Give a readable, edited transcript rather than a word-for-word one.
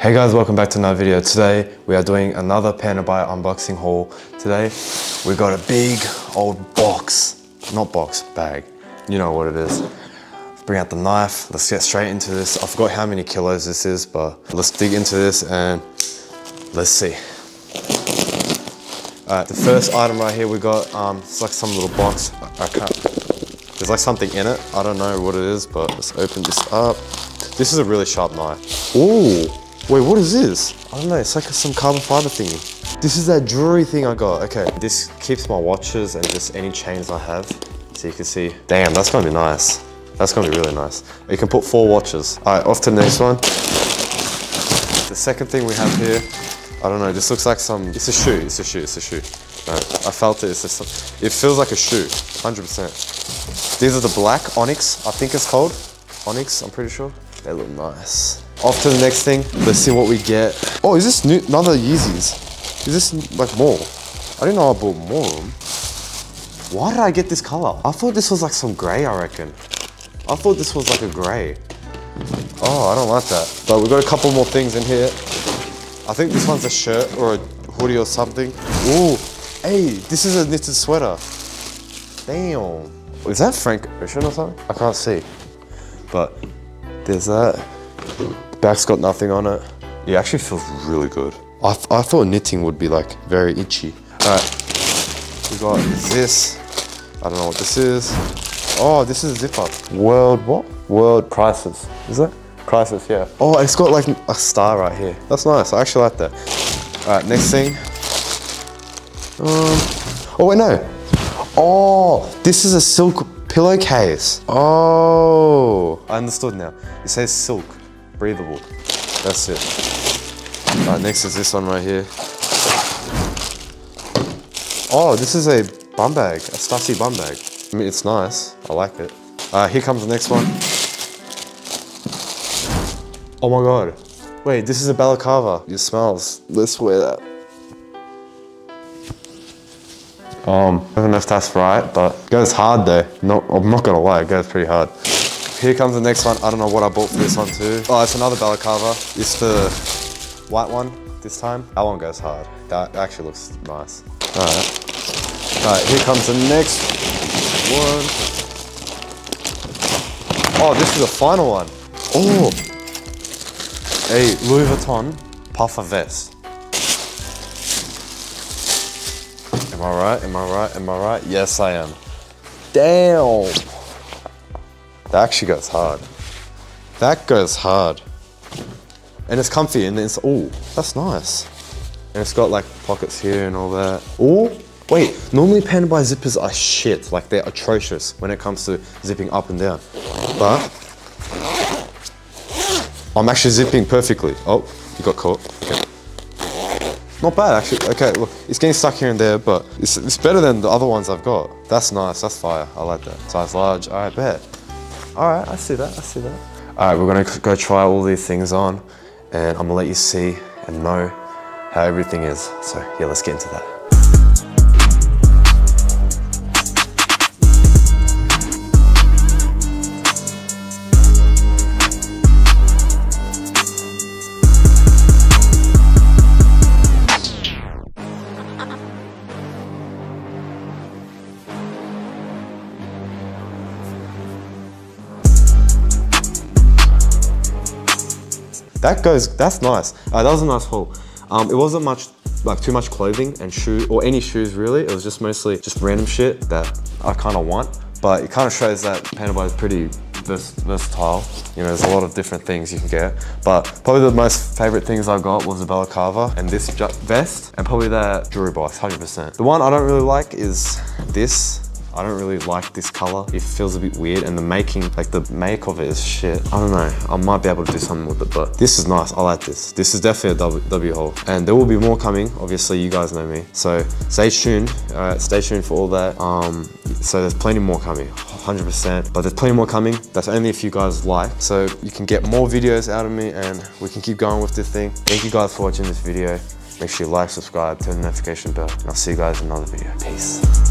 Hey guys, welcome back to another video. Today we are doing another PandaBuy unboxing haul. Today we got a big old bag. You know what it is. Bring out the knife. Let's get straight into this. I forgot how many kilos this is, but let's dig into this and let's see. All right, the first item right here we got, it's like some little box. I can't, there's like something in it. I don't know what it is, but let's open this up. This is a really sharp knife. Ooh. Wait, what is this? I don't know, it's like some carbon fiber thingy. This is that jewelry thing I got. Okay, this keeps my watches and just any chains I have. So you can see, damn, that's gonna be nice. That's gonna be really nice. You can put 4 watches. All right, off to the next one. The second thing we have here, I don't know, this looks like some, it's a shoe. No, I felt it, it feels like a shoe, 100%. These are the black Onyx, I think it's called. Onyx, I'm pretty sure. They look nice. Off to the next thing. Let's see what we get. Oh, is this new, another Yeezys? Is this like more? I didn't know I bought more of them. Why did I get this color? I thought this was like some gray, I reckon. I thought this was like a gray. Oh, I don't like that. But we've got a couple more things in here. I think this one's a shirt or a hoodie or something. Ooh, hey, this is a knitted sweater. Damn. Is that Frank Ocean or something? I can't see, but there's that. Back's got nothing on it. It actually feels really good. I thought knitting would be like very itchy. All right, we got this. I don't know what this is. Oh, this is a zip up. World what? World Crisis, is that? Crisis, yeah. Oh, it's got like a star right here. That's nice, I actually like that. All right, next thing. Oh wait, no. Oh, this is a silk pillowcase. Oh, I understood now. It says silk. Breathable. That's it. All right, next is this one right here. Oh, this is a bum bag, a Stussy bum bag. I mean, it's nice. I like it. Here comes the next one. Oh my God. Wait, this is a balaclava. It smells. Let's wear that. I don't know if that's right, but it goes hard though. No, I'm not gonna lie, it goes pretty hard. Here comes the next one. I don't know what I bought for this one too. Oh, it's another balaclava. It's the white one this time. That one goes hard. That actually looks nice. All right. All right, here comes the next one. Oh, this is the final one. Oh, a Louis Vuitton puffer vest. Am I right? Am I right? Am I right? Yes, I am. Damn. That actually goes hard. That goes hard. And it's comfy and it's, oh, that's nice. And it's got like pockets here and all that. Oh, wait, normally PandaBuy zippers are shit. Like they're atrocious when it comes to zipping up and down. But I'm actually zipping perfectly. Oh, you got caught. Okay. Not bad actually. Okay, look, it's getting stuck here and there, but it's better than the other ones I've got. That's nice, that's fire. I like that. Size large, I bet. All right, I see that, I see that. All right, we're gonna go try all these things on and I'm gonna let you see and know how everything is. So yeah, let's get into that. That goes, that's nice. That was a nice haul. It wasn't much, like too much clothing and shoe, or any shoes really. It was just mostly just random shit that I kind of want, but it kind of shows that PandaBuy is pretty versatile. You know, there's a lot of different things you can get, but probably the most favorite things I got was the balaclava and this vest and probably that jewelry box, 100%. The one I don't really like is this. I don't really like this color. It feels a bit weird and the making, like the make of it is shit. I don't know, I might be able to do something with it, but this is nice, I like this. This is definitely a W haul. And there will be more coming, obviously you guys know me. So stay tuned, all right, stay tuned for all that. So there's plenty more coming, 100%, but there's plenty more coming. That's only if you guys like. So you can get more videos out of me and we can keep going with this thing. Thank you guys for watching this video. Make sure you like, subscribe, turn the notification bell, and I'll see you guys in another video. Peace.